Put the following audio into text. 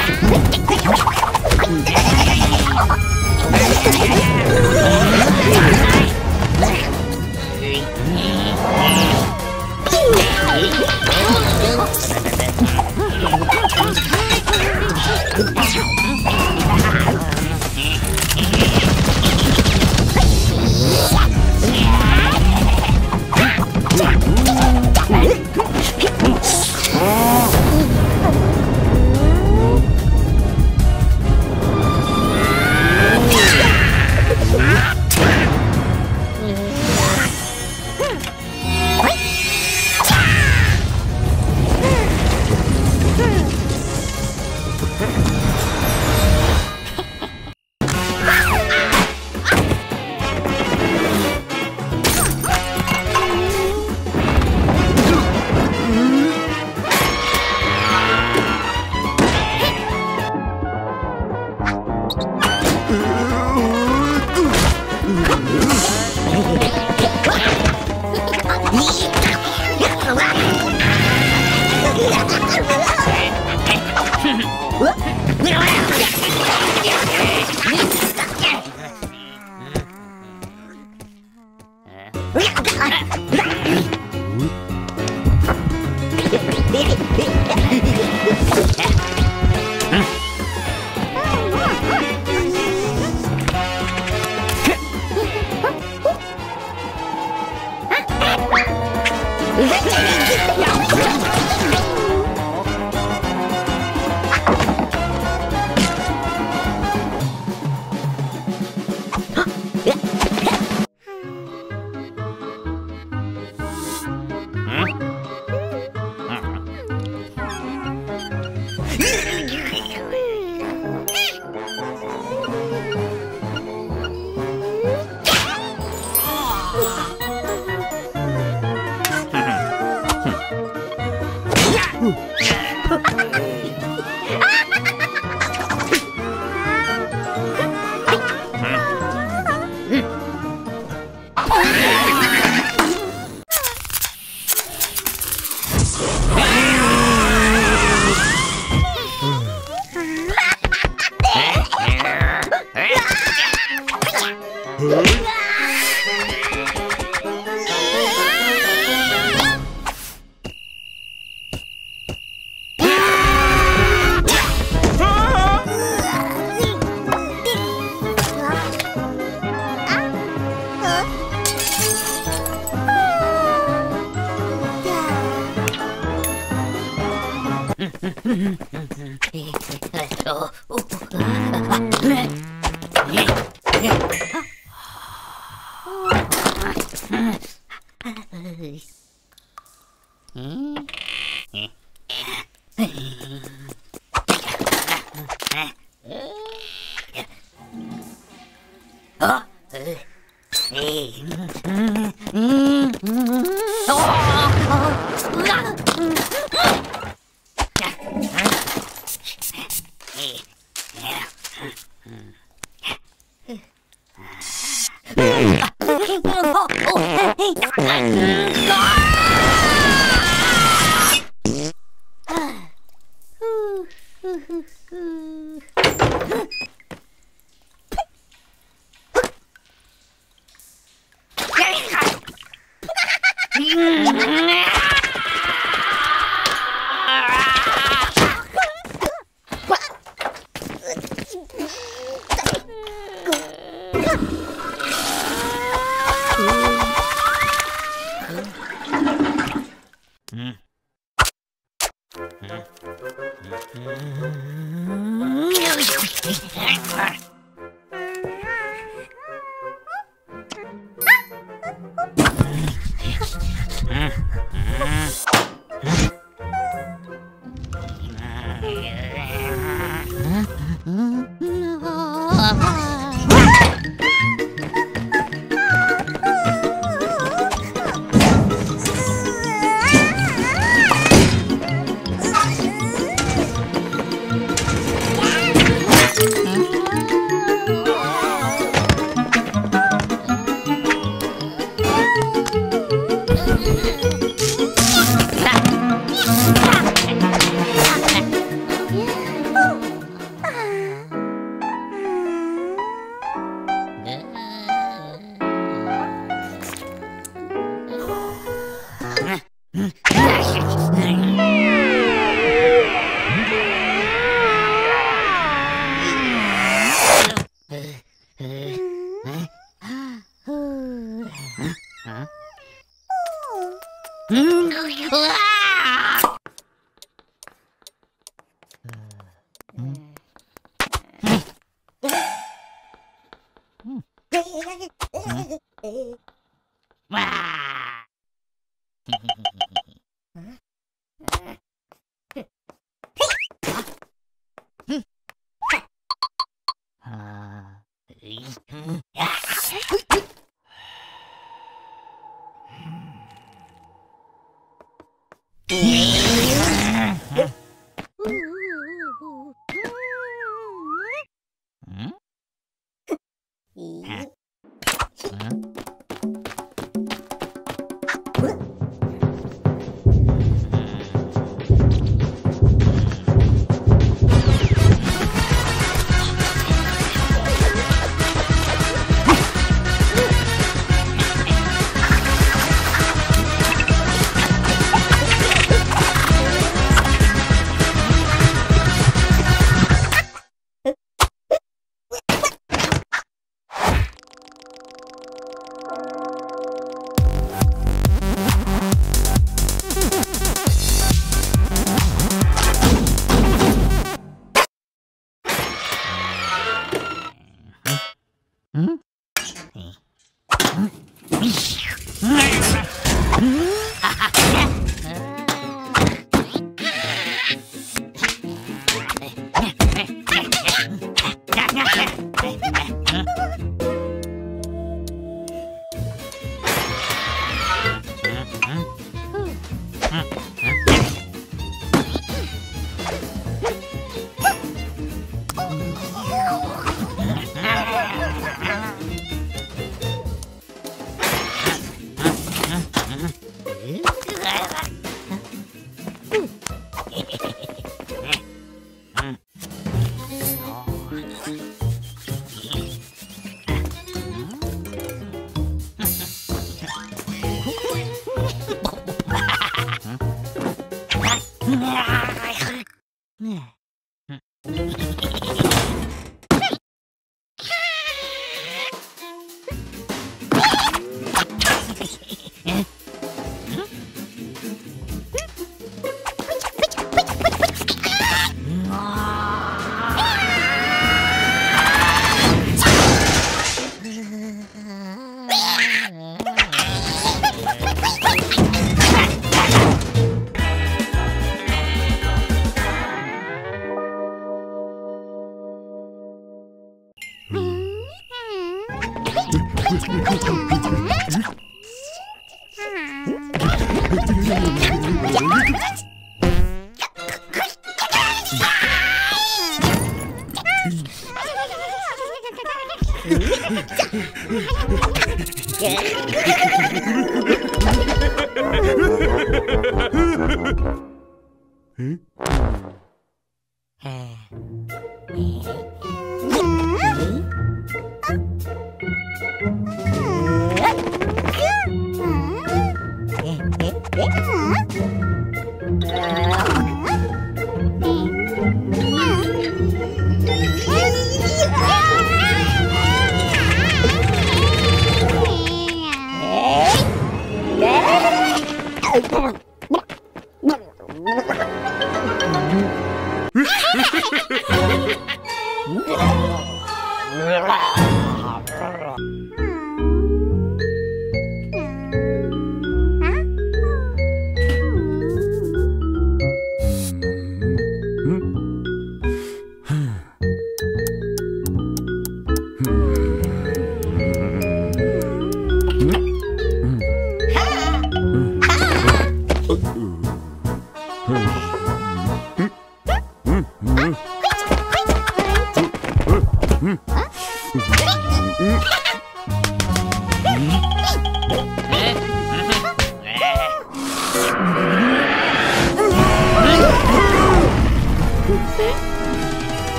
Yeah!